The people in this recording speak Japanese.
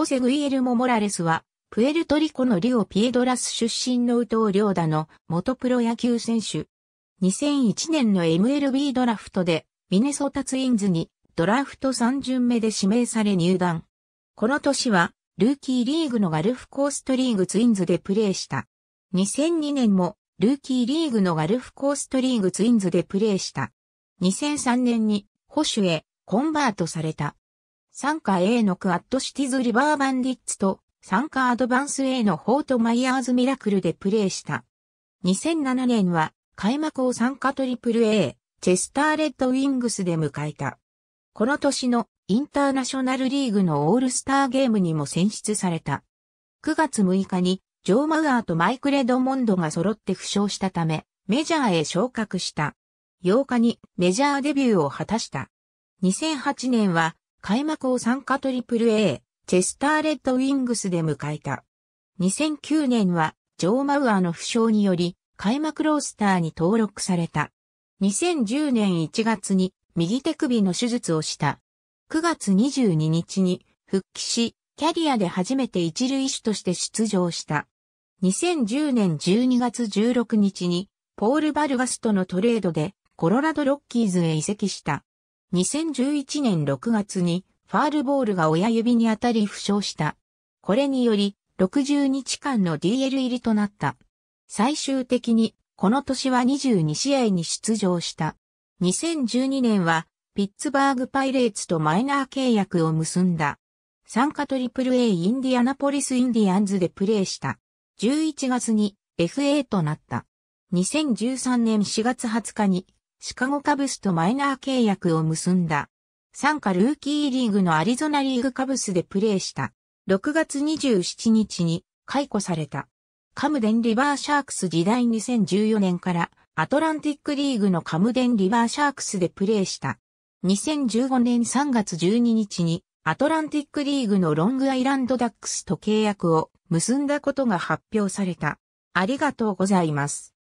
ホセ・グイエルモ・モラレスは、プエルトリコのリオ・ピエドラス出身のウトウ・リョーダの元プロ野球選手。2001年の MLB ドラフトで、ミネソタツインズにドラフト3巡目で指名され入団。この年は、ルーキーリーグのガルフコーストリーグツインズでプレーした。2002年も、ルーキーリーグのガルフコーストリーグツインズでプレーした。2003年に、捕手へコンバートされた。参加 A のクアッドシティズリバーバンディッツと、参加アドバンス A のフォートマイヤーズミラクルでプレーした。2007年は、開幕を参加トリプル A、チェスターレッドウィングスで迎えた。この年のインターナショナルリーグのオールスターゲームにも選出された。9月6日にジョー・マウアーとマイク・レドモンドが揃って負傷したため、メジャーへ昇格した。8日にメジャーデビューを果たした。2008年は開幕を参加トリプル A、チェスターレッドウィングスで迎えた。2009年はジョー・マウアーの負傷により、開幕ロースターに登録された。2010年1月に右手首の手術をした。9月22日に復帰し、キャリアで初めて一塁手として出場した。2010年12月16日にポール・バルガスとのトレードでコロラド・ロッキーズへ移籍した。2011年6月にファールボールが親指に当たり負傷した。これにより60日間の DL 入りとなった。最終的に、この年は22試合に出場した。2012年は、ピッツバーグパイレーツとマイナー契約を結んだ。参加トリプル A インディアナポリスインディアンズでプレーした。11月に FA となった。2013年4月20日に、シカゴカブスとマイナー契約を結んだ。参加ルーキーリーグのアリゾナリーグカブスでプレーした。6月27日に解雇された。カムデンリバーシャークス時代2014年からアトランティックリーグのカムデンリバーシャークスでプレーした。2015年3月12日にアトランティックリーグのロングアイランドダックスと契約を結んだことが発表された。ありがとうございます。